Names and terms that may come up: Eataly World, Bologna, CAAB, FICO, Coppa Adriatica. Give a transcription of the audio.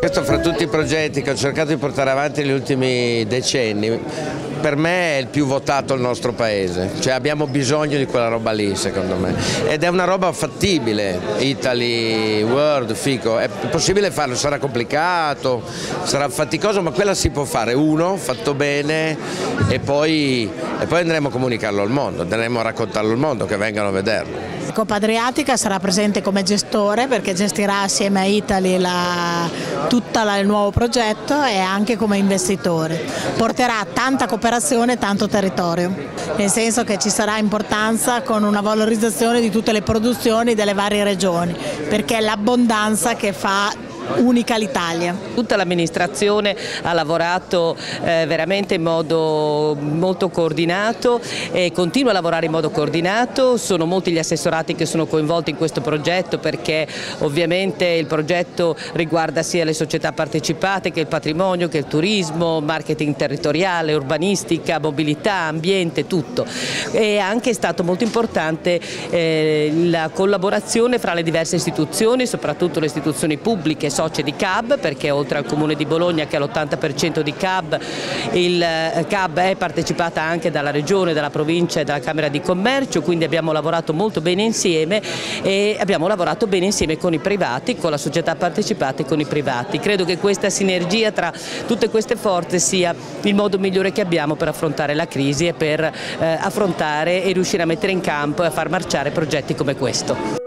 Questo fra tutti i progetti che ho cercato di portare avanti negli ultimi decenni, per me è il più votato il nostro paese, cioè abbiamo bisogno di quella roba lì secondo me, ed è una roba fattibile, Eataly World, FICO, è possibile farlo, sarà complicato, sarà faticoso, ma quella si può fare, uno, fatto bene, e poi andremo a comunicarlo al mondo, andremo a raccontarlo al mondo, che vengano a vederlo. Coppa Adriatica sarà presente come gestore perché gestirà assieme a Eataly il nuovo progetto, e anche come investitore. Porterà tanta cooperazione e tanto territorio, nel senso che ci sarà importanza con una valorizzazione di tutte le produzioni delle varie regioni, perché è l'abbondanza che fa unica l'Italia. Tutta l'amministrazione ha lavorato veramente in modo molto coordinato e continua a lavorare in modo coordinato, sono molti gli assessorati che sono coinvolti in questo progetto, perché ovviamente il progetto riguarda sia le società partecipate che il patrimonio, che il turismo, marketing territoriale, urbanistica, mobilità, ambiente, tutto. E anche è stato molto importante la collaborazione fra le diverse istituzioni, soprattutto le istituzioni pubbliche, socie di CAAB, perché oltre al Comune di Bologna che ha l'80% di CAAB, il CAAB è partecipata anche dalla Regione, dalla Provincia e dalla Camera di Commercio, quindi abbiamo lavorato molto bene insieme e abbiamo lavorato bene insieme con i privati, con la società partecipata e con i privati. Credo che questa sinergia tra tutte queste forze sia il modo migliore che abbiamo per affrontare la crisi e per affrontare e riuscire a mettere in campo e a far marciare progetti come questo.